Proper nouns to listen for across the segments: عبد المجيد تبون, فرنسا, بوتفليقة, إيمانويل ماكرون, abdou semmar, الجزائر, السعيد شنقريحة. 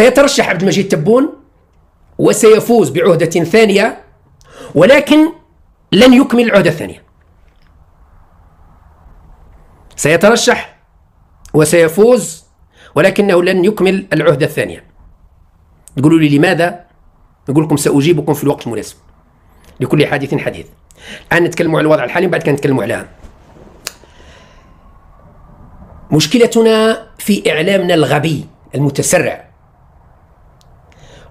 سيترشح عبد المجيد تبون وسيفوز بعهدة ثانية، ولكن لن يكمل العهدة الثانية. سيترشح وسيفوز ولكنه لن يكمل العهدة الثانية. تقولوا لي لماذا؟ نقول لكم سأجيبكم في الوقت المناسب. لكل حادث حديث. الآن نتكلم على الوضع الحالي وبعد كان نتكلم على مشكلتنا في إعلامنا الغبي المتسرع.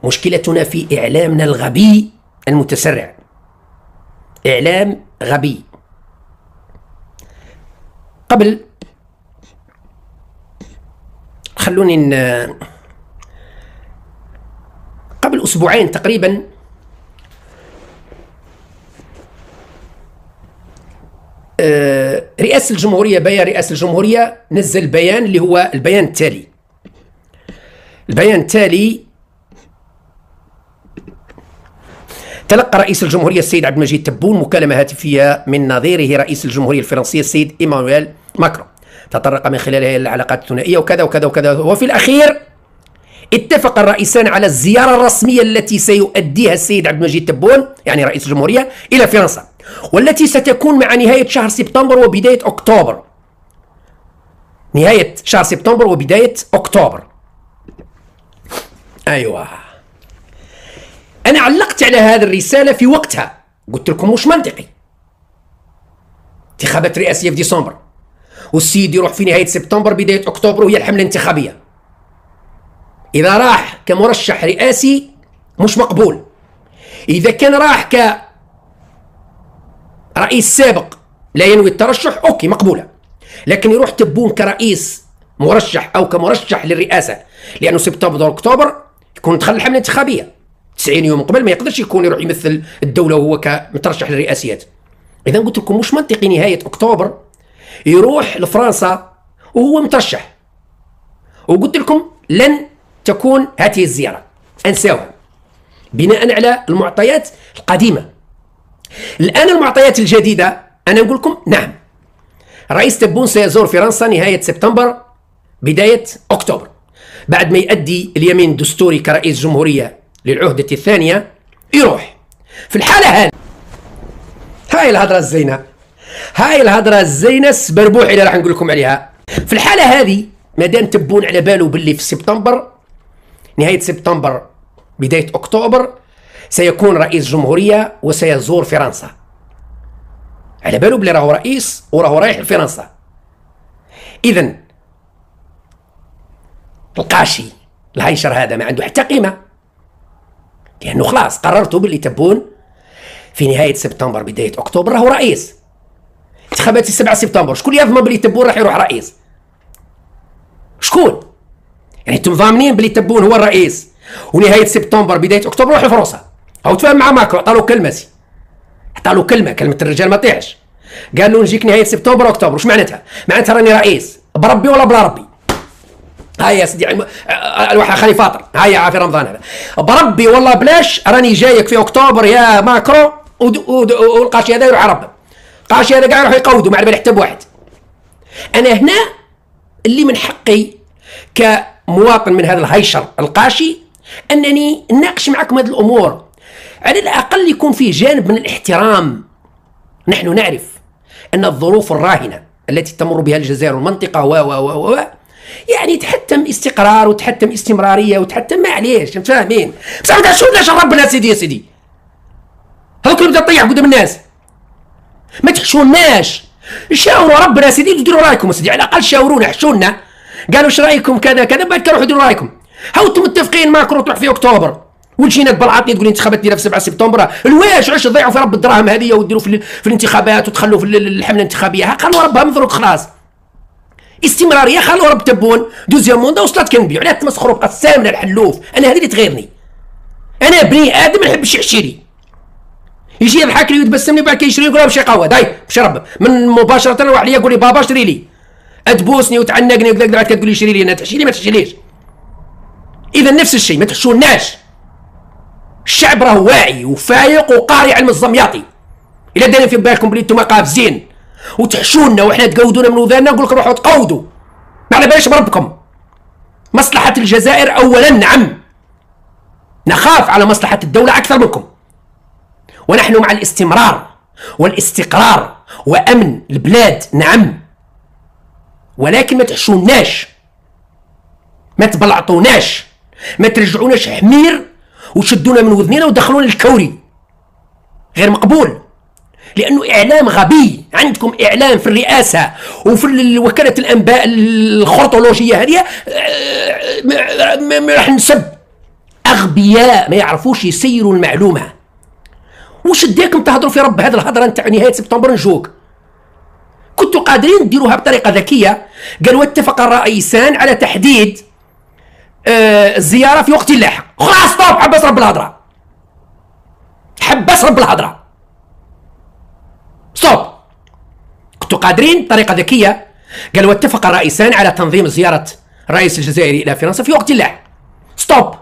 مشكلتنا في إعلامنا الغبي المتسرع. إعلام غبي. قبل خلوني قبل أسبوعين تقريبا رئاسة الجمهورية نزل بيان اللي هو البيان التالي. البيان التالي: تلقى رئيس الجمهورية السيد عبد المجيد تبون مكالمة هاتفية من نظيره رئيس الجمهورية الفرنسية السيد إيمانويل ماكرون، تطرق من خلالها العلاقات الثنائية وكذا وكذا وكذا، وفي الأخير اتفق الرئيسان على الزيارة الرسمية التي سيؤديها السيد عبد المجيد تبون يعني رئيس الجمهورية إلى فرنسا، والتي ستكون مع نهاية شهر سبتمبر وبداية أكتوبر. نهاية شهر سبتمبر وبداية أكتوبر. أيوه، أنا علقت على هذه الرسالة في وقتها، قلت لكم مش منطقي. انتخابات رئاسية في ديسمبر والسيد يروح في نهاية سبتمبر بداية أكتوبر وهي الحملة الانتخابية. إذا راح كمرشح رئاسي مش مقبول. إذا كان راح كرئيس سابق لا ينوي الترشح أوكي مقبولة، لكن يروح تبون كرئيس مرشح أو كمرشح للرئاسة لأنه سبتمبر وأكتوبر يكون دخل الحملة الانتخابية 90 يوم قبل، ما يقدرش يكون يروح يمثل الدولة وهو كمترشح للرئاسيات. إذا قلت لكم مش منطقي نهاية أكتوبر يروح لفرنسا وهو مترشح. وقلت لكم لن تكون هذه الزيارة، أنساوها، بناء على المعطيات القديمة. الآن المعطيات الجديدة أنا نقول لكم نعم، رئيس تبون سيزور فرنسا نهاية سبتمبر بداية أكتوبر، بعد ما يؤدي اليمين الدستوري كرئيس جمهورية للعهدة الثانية يروح. في الحالة هذه هاي الهضرة الزينة، هاي الهضرة الزينة السبربوحي اللي راح نقول لكم عليها. في الحالة هذه مادام تبون على باله باللي في سبتمبر نهاية سبتمبر بداية أكتوبر سيكون رئيس جمهورية وسيزور فرنسا، على باله بلي راهو رئيس وراهو رايح لفرنسا. إذا القاشي الهايشر هذا ما عنده حتى قيمة، لأنه خلاص قررتوا باللي تبون في نهاية سبتمبر بداية أكتوبر راهو رئيس. انتخابات 7 سبتمبر شكون يضمن باللي تبون راح يروح رئيس؟ شكون؟ يعني انتم ضامنين باللي تبون هو الرئيس ونهاية سبتمبر بداية أكتوبر راح لفرنسا. أو تفاهم مع ماكرون، عطالو كلمة سي، عطالو كلمة، كلمة الرجال ما طيحش، قال له نجيك نهاية سبتمبر وأكتوبر. واش معناتها؟ معناتها راني رئيس بربي ولا بلا ربي. هيا سيدي الواحد خلي فاطر، هيا عافية رمضان هذا، بربي والله بلاش راني جايك في اكتوبر يا ماكرون. والقاشي هذا يروح يربب، القاشي هذا كاع يروح يقودوا ما على بالي حتى بواحد. انا هنا اللي من حقي كمواطن من هذا الهيشر القاشي انني نناقش معكم هذه الامور، على الاقل يكون فيه جانب من الاحترام. نحن نعرف ان الظروف الراهنه التي تمر بها الجزائر والمنطقه و يعني تحتم استقرار وتحتم استمراريه وتحتم معليش فاهمين، بصح ما تشوفناش ربنا سيدي. يا سيدي هاك اللي بدا يطيح قدام الناس ما تحشوناش، شاوروا ربنا سيدي وديروا رايكم سيدي، على الاقل شاورونا حشونا قالوا اش رايكم كذا كذا، بعد كروحوا ديروا رايكم. هاو انتم متفقين ماكرون تروح في اكتوبر وتجينا تبلعطني تقول لي انتخابات ديرها في 7 سبتمبر، الواش علاش تضيعوا في رب الدراهم هذه وديروا في الانتخابات وتخلوا في الحمله الانتخابيه؟ ها خلوا ربها مبروك خلاص استمراريه، خلوا رب تبون دوزيام موندا وصلت كنبيعو. علاه تمسخروا باسامنا الحلوف؟ انا هذه اللي تغيرني، انا بني ادم ما نحبش يحشيري يجي يضحك لي ويتبسمني بعد كيشري يقول باش يقود هاي باش يربب من مباشره. روح ليا قول لي بابا اشري لي، اتبوسني وتعنقني وكذا بعد كتقول لي شري لي، انا تحشي لي ما تحشيليش. اذا نفس الشيء ما تحشوناش. الشعب راه واعي وفايق وقاري علم الزمياطي. الا دايرين في بالكم بلي انتم قابزين وتحشونا وحنا تقودونا من وذاننا، نقول لكم روحوا تقودوا ما على باليش بربكم. مصلحة الجزائر أولا نعم، نخاف على مصلحة الدولة أكثر منكم، ونحن مع الاستمرار والاستقرار وأمن البلاد. نعم، ولكن ما تحشوناش، ما تبلعطوناش، ما ترجعوناش حمير وشدونا من وذنينا ودخلونا الكوري. غير مقبول، لأنه إعلام غبي. عندكم إعلام في الرئاسة وفي وكالة الأنباء الخرطولوجية هذه راح نسب. أغبياء ما يعرفوش يسيروا المعلومة. وش ديكم تهضروا في رب هذه الهضرة نتاع نهاية سبتمبر؟ نجوك كنتوا قادرين ديروها بطريقة ذكية. قالوا اتفق الرئيسان على تحديد الزيارة في وقت لاحق. خلاص طوب، حبس رب الهضرة، حبس رب الهضرة، ستوب. كنتوا قادرين بطريقة ذكية. قالوا اتفق الرئيسان على تنظيم زيارة الرئيس الجزائري إلى فرنسا في وقت لاحق، ستوب.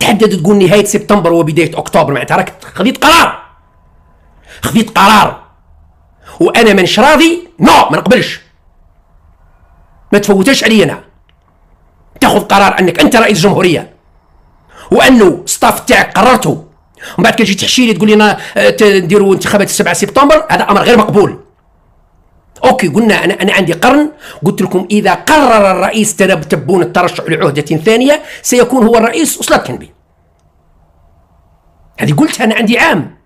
تحدد تقول نهاية سبتمبر وبداية أكتوبر، معناتها راك خذيت قرار، خذيت قرار. وأنا مانيش راضي، نو، ما نقبلش، ما تفوتش عليا. أنا تاخذ قرار أنك أنت رئيس جمهورية، وأنه ستاف تاعك قررته، ومن بعد كي تجي تحشي لي تقول لنا نديروا انتخابات 7 سبتمبر، هذا أمر غير مقبول. أوكي، قلنا أنا عندي قرن، قلت لكم إذا قرر الرئيس تبون الترشح لعهدة ثانية سيكون هو الرئيس وصلتكم به. هذه قلتها أنا عندي عام.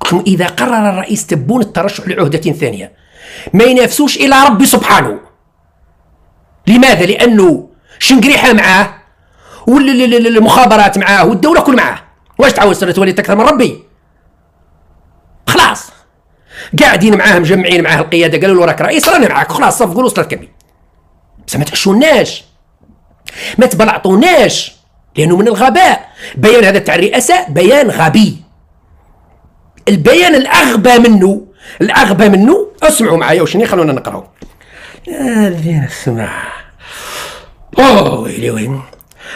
قلت لكم إذا قرر الرئيس تبون الترشح لعهدة ثانية ما ينافسوش إلى ربي سبحانه. لماذا؟ لأنه شنقريحة معاه، والمخابرات معاه، والدولة كل معاه. واش تعاوز تولي أكثر من ربي؟ خلاص، قاعدين معاه، مجمعين معاه القياده، قالوا له راك رئيس، رانا معاك، خلاص صف، قول وصلت كبي. بس ما تحشوناش، ما تبلعطوناش، لانه من الغباء. بيان هذا تاع الرئاسه بيان غبي. البيان الاغبى منه، الاغبى منه، اسمعوا معايا وشني، خلونا نقراو. يا السمع، اوه ويلي ويلي.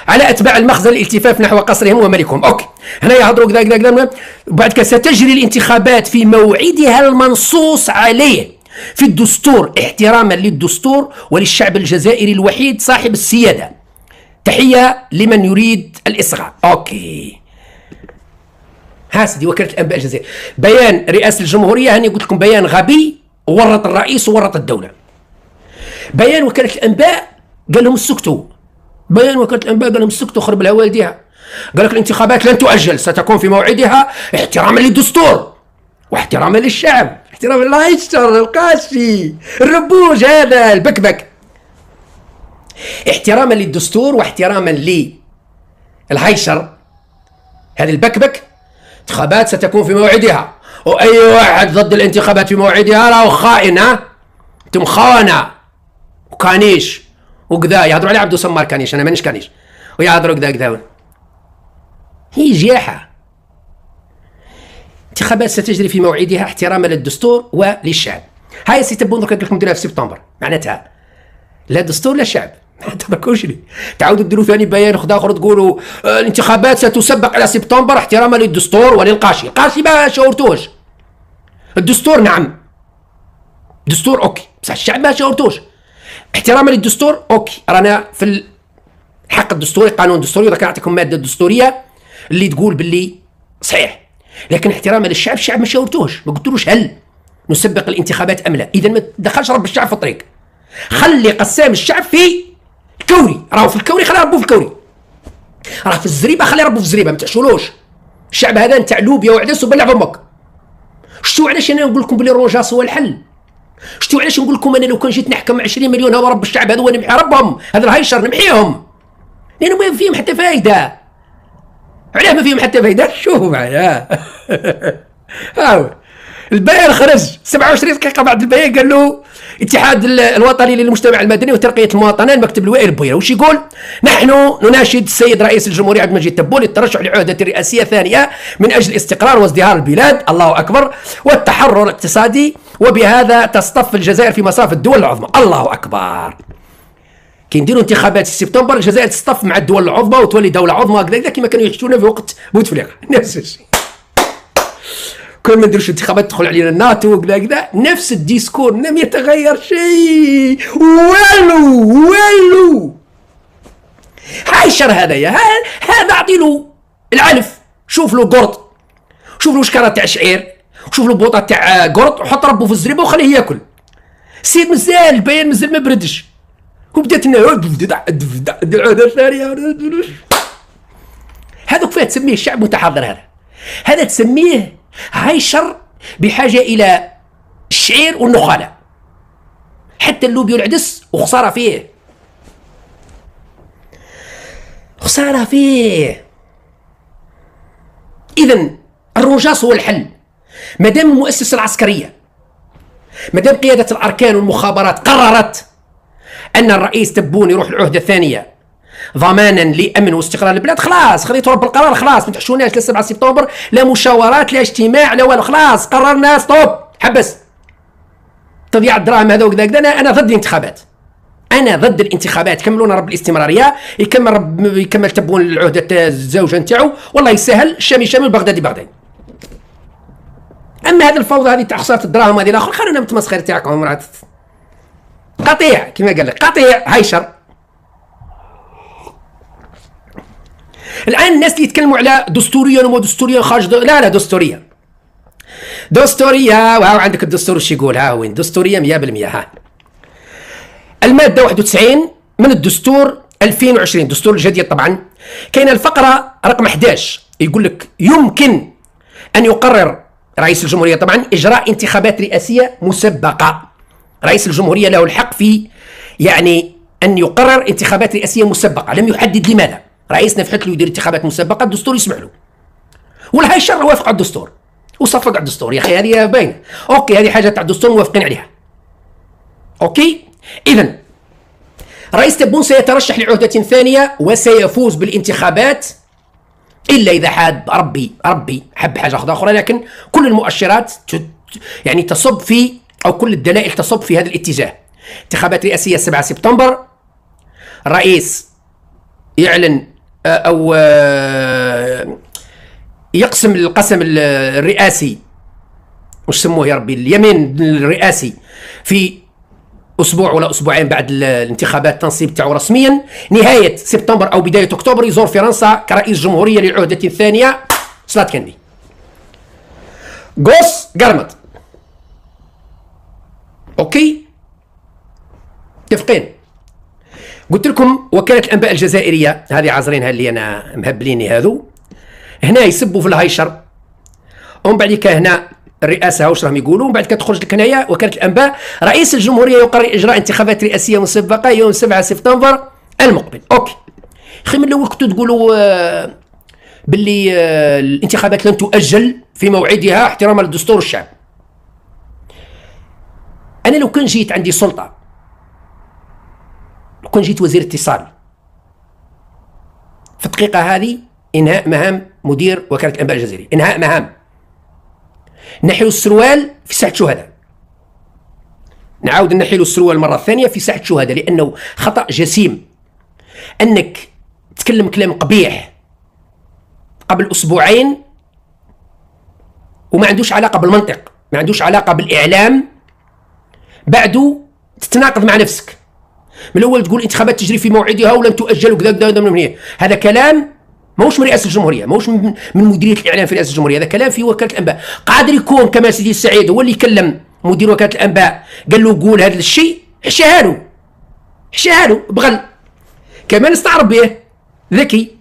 على اتباع المخزن الالتفاف نحو قصرهم وملكهم. اوكي، هنا يهضروا كذا كذا كذا. وبعد ستجري الانتخابات في موعدها المنصوص عليه في الدستور، احتراما للدستور وللشعب الجزائري الوحيد صاحب السياده. تحيه لمن يريد الاصغاء. اوكي، ها سيدي وكاله الانباء الجزائريه. بيان رئاسه الجمهوريه، هاني قلت لكم بيان غبي، ورط الرئيس وورط الدوله. بيان وكاله الانباء قال لهم سكتوا. بيان وكالة الأنباء قال لهم سكتوا، خرب لها والديها. قال لك الانتخابات لن تؤجل، ستكون في موعدها احتراما للدستور واحتراما للشعب، احتراما للعيشتر، القاشي، الربوج هذا البكبك. احتراما للدستور واحتراما للعيشتر، هذه البكبك. انتخابات ستكون في موعدها، وأي واحد ضد الانتخابات في موعدها راهو خائن. ها؟ أنتم خونة وكانيش وكذا. يهضروا على عبدو سمار كانيش، انا مانيش كانيش، ويهضروا كذا كذا. هي جياحه. انتخابات ستجري في موعدها احتراما للدستور وللشعب. هاي سي تبون درك قلت لكم ديروها في سبتمبر، معناتها لا دستور لا شعب، معناتها ماكوش لي. تعاودوا ديروا ثاني بيان اخر تقولوا الانتخابات ستسبق على سبتمبر احتراما للدستور وللقاشي. القاشي ما شاورتوش. الدستور نعم، دستور اوكي، بصح الشعب ما شاورتوش. احتراما للدستور اوكي، رانا في الحق الدستوري، قانون دستوري، ودرك نعطيكم ماده دستوريه اللي تقول باللي صحيح. لكن احتراما للشعب، الشعب ما شاورتوهش، ما قلتلوش هل نسبق الانتخابات ام لا. اذا ما تدخلش رب الشعب في الطريق، خلي قسام الشعب في الكوري. راهو في الكوري، خلي ربو في الكوري. راه في الزريبه، خلي ربو في الزريبه، ما تعشولوش. الشعب هذا نتاع لوبيا وعدس وبلع بامك. شتو علاش انا نقول لكم بلي الرجاص هو الحل؟ شتو علاش نقول لكم انا لو كان جيت نحكم 20 مليون هو رب الشعب هذو نمحي ربهم، هذا الهيشر نمحيهم، لانه ما فيهم حتى فايده. علاه ما فيهم حتى فايده؟ شوفوا معايا. هاو البيان خرج 27 دقيقه بعد البيان، قال له الاتحاد الوطني للمجتمع المدني وترقيه المواطنه، المكتب الوائل بويره، واش يقول؟ نحن نناشد السيد رئيس الجمهوريه عبد المجيد تبون للترشح لعهده رئاسيه ثانيه من اجل استقرار وازدهار البلاد، الله اكبر، والتحرر الاقتصادي، وبهذا تصطف الجزائر في مصاف الدول العظمى، الله اكبر. كي نديروا انتخابات في سبتمبر الجزائر تصطف مع الدول العظمى وتولي دوله عظمى هكذا كما كانوا يحشونا في وقت بوتفليقه، نفس الشيء. كل ما نديروش انتخابات تدخل علينا الناتو وكذا كذا، نفس الديسكور، لم يتغير شيء، والو والو. عايشر هذايا، هذا اعطي له العلف، شوف له قرط، شوف له شكاره تاع شعير، شوف له بوطه تاع قرط وحط ربه في الزريبه وخليه ياكل. السيد مازال البيان مازال ما بردش وبدات العوده الثانيه. هذا كفاه تسميه الشعب متحضر. هذا تسميه عايشر بحاجه الى الشعير والنخاله، حتى اللوبيو العدس وخساره فيه، خساره فيه. اذا الرجاص هو الحل، مادام المؤسسه العسكريه، مادام قياده الاركان والمخابرات قررت ان الرئيس تبون يروح العهده الثانيه ضمانا لامن واستقرار البلاد، خلاص خذيتوا رب القرار، خلاص ما تحشوناش لا 7 سبتمبر لا مشاورات لا اجتماع لا والو، خلاص قررنا ستوب حبس. تضيع الدراهم هذا وكذا كذا. انا ضد الانتخابات، انا ضد الانتخابات. كملونا رب الاستمراريه، يكمل تبون العهده الزوجه نتاعو، والله يسهل، الشام يشامل بغداد بغداد. اما هذا الفوضى هذه تاع خساره الدراهم هذه الاخر، خلونا من التمسخير تاعكم، قطيع كما قال لك، قطيع هايشر. الان الناس اللي يتكلموا على دستوريه وما دستوريه خارج، لا لا، دستوريه دستوريه. وهاو عندك الدستور واش يقول، ها وين دستوريه 100%. ها الماده 91 من الدستور 2020، الدستور الجديد طبعا، كاين الفقره رقم 11 يقول لك يمكن ان يقرر رئيس الجمهوريه طبعا اجراء انتخابات رئاسيه مسبقه. رئيس الجمهوريه له الحق في يعني ان يقرر انتخابات رئاسيه مسبقه، لم يحدد لماذا. رئيسنا في حق له يدير انتخابات مسبقه، الدستور يسمح له. والهيشر وافق على الدستور وصفق على الدستور. يا اخي هذه باينه، اوكي، هذه حاجه تاع الدستور موافقين عليها. اوكي، اذا رئيس تبون سيترشح لعهده ثانيه وسيفوز بالانتخابات، الا اذا حاب ربي حب حاجه اخرى، لكن كل المؤشرات يعني تصب في، او كل الدلائل تصب في هذا الاتجاه. انتخابات رئاسيه 7 سبتمبر، الرئيس يعلن او يقسم القسم الرئاسي، واش سموه يا ربي، اليمين الرئاسي، في اسبوع ولا اسبوعين بعد الانتخابات، التنصيب تاعو رسميا نهايه سبتمبر او بدايه اكتوبر، يزور فرنسا كرئيس جمهوريه للعهده الثانيه. صلات كندي غوس قرمط. اوكي، متفقين. قلت لكم وكالة الأنباء الجزائرية، هذه عازرينها اللي أنا مهبليني هذو، هنا يسبوا في الهيشر، ومن بعد كا هنا الرئاسة واش راهم يقولوا، ومن بعد كا تخرج لك هنايا وكالة الأنباء، رئيس الجمهورية يقرر إجراء انتخابات رئاسية مسبقة يوم 7 سبتمبر المقبل. أوكي، أخي من الأول كنتوا تقولوا باللي الانتخابات لن تؤجل في موعدها احتراما للدستور والشعب. أنا لو كان جيت عندي سلطة، كون جيت وزير اتصال، في الدقيقة هذه إنهاء مهام مدير وكالة الأنباء الجزائرية، إنهاء مهام، نحيو السروال في ساحة شهداء، نعاود نحيلو السروال مرة ثانية في ساحة شهداء، لأنه خطأ جسيم أنك تكلم كلام قبيح قبل أسبوعين وما عندوش علاقة بالمنطق، ما عندوش علاقة بالإعلام، بعده تتناقض مع نفسك. من الاول تقول الانتخابات تجري في موعدها ولم تؤجل وكذا كذا من هنا، هذا كلام ماهوش من رئاسه الجمهوريه، ماهوش من مديريه الاعلام في رئاسه الجمهوريه، هذا كلام في وكاله الانباء. قادر يكون كما سيدي السعيد هو اللي كلم مدير وكاله الانباء، قال له قول هذا الشيء، حشاها له، حشاها له بغل. كمال استعرب به، ذكي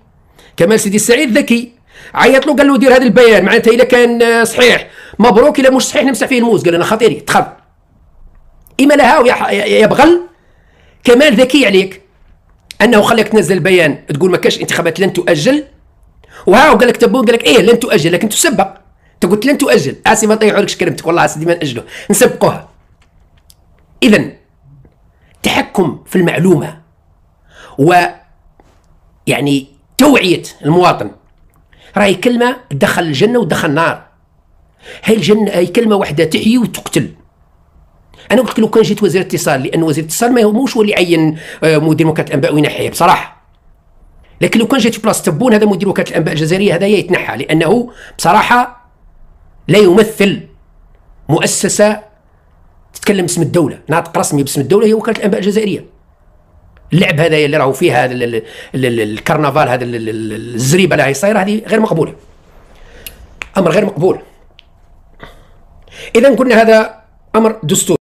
كمال سيدي السعيد، ذكي، عيط له قال له دير هذا البيان، معناتها اذا كان صحيح مبروك، اذا مش صحيح نمسح فيه الموز. قال انا خطيري تخرب اما لها يا بغل. كمال ذكي عليك انه خلاك تنزل بيان تقول ما كاش انتخابات لن تؤجل، وهاو قال لك تبون، قال لك ايه لن تؤجل لكن تسبق. انت قلت لن تؤجل، عسى ما نطيعولكش كلمتك، والله عسى ديما ناجلوه نسبقوها. اذا التحكم في المعلومه ويعني توعيه المواطن راهي كلمه تدخل الجنه وتدخل النار. هاي الجنه هاي كلمه واحده تحيي وتقتل. انا قلت لك لو كان جيت وزير اتصال، لان وزير الاتصال ماهوش هو اللي عين مدير وكاله الانباء وينحيه بصراحه، لكن لو كان جيت في بلاصه تبون هذا مدير وكاله الانباء الجزائريه هذا يتنحى، لانه بصراحه لا يمثل مؤسسه تتكلم باسم الدوله، ناطق رسمي باسم الدوله هي وكاله الانباء الجزائريه. اللعب هذايا اللي راهو فيه هذا الكرنفال، هذا الزريبه اللي راهي صايره، هذه غير مقبوله، امر غير مقبول. اذا قلنا هذا امر دستوري.